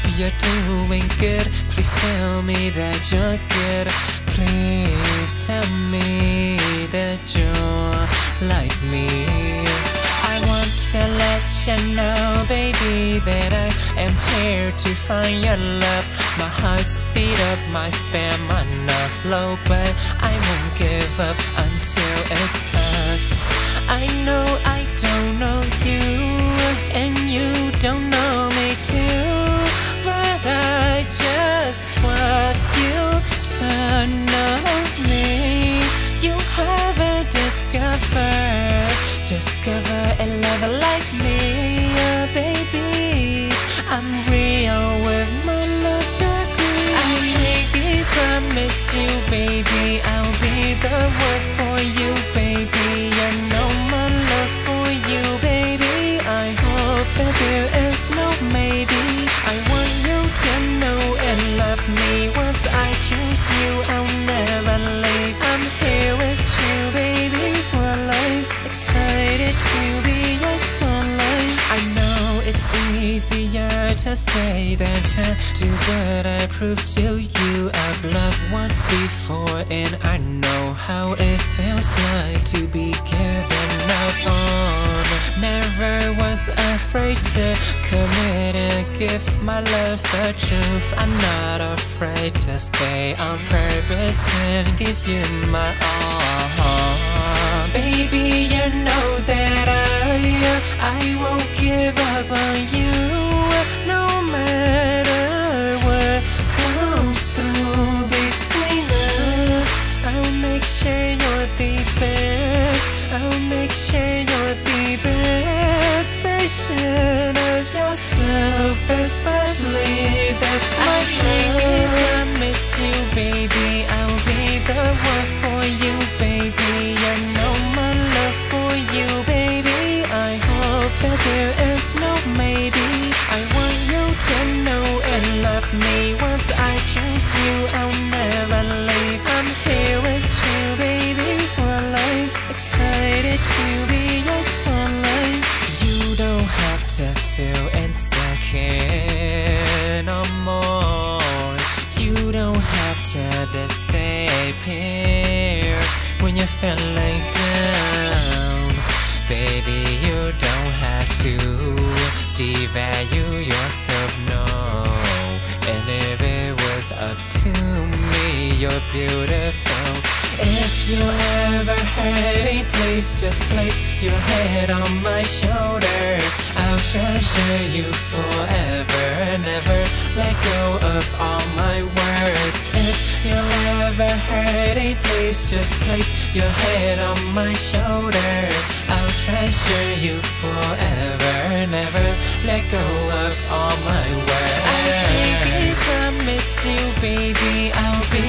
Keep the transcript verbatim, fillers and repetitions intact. hope you're doing good. Please tell me that you're good. Please tell me that you're like me. I want to let you know, baby, that I am here to find your love. My heart speed up, my stamina slow, but I won't give up until it's us. I know I don't know you, and you don't know me too, but I just want you to know me. You haven't discovered, discover a lover like me, oh baby. I'm real with my love degree. I really promise you, baby, I'll be the one for you, baby. I know my love's for you, baby. I hope that there is no maybe. I want you to know and love me. Once I choose you, I'll never leave. I'm here with you, baby, for life. Excited to be yours for life. I know it's easier to say than to do, but I prove to you I've loved once before, and I know how it feels like to be given up on. Never was afraid to commit and give my love the truth. I'm not afraid to stay on purpose and give you my all. Baby, you know that I, I won't give up on you, no matter what comes through between us. I'll make sure you're the best, I'll make sure you're the best version of yourself. Best believe that's my dream. I promise you, baby, I'll be the one for you, baby. I know my love's for you, baby. I hope that there is no maybe. I want you to know and love me. Once I choose you, I'll never leave. I'm here with you, baby, for life. Excited to be yours for life. You don't have to feel insecure no more. You don't have to disappear when you're feeling down. Baby, you don't have to devalue yourself, no. And if it was up to me, you're beautiful. If you ever hurting, please just place your head on my shoulder. I'll treasure you forever, never let go of all my words. If you're ever hurting, please just place your head on my shoulder. I'll treasure you forever, never let go of all my words. I promise you, baby, I'll be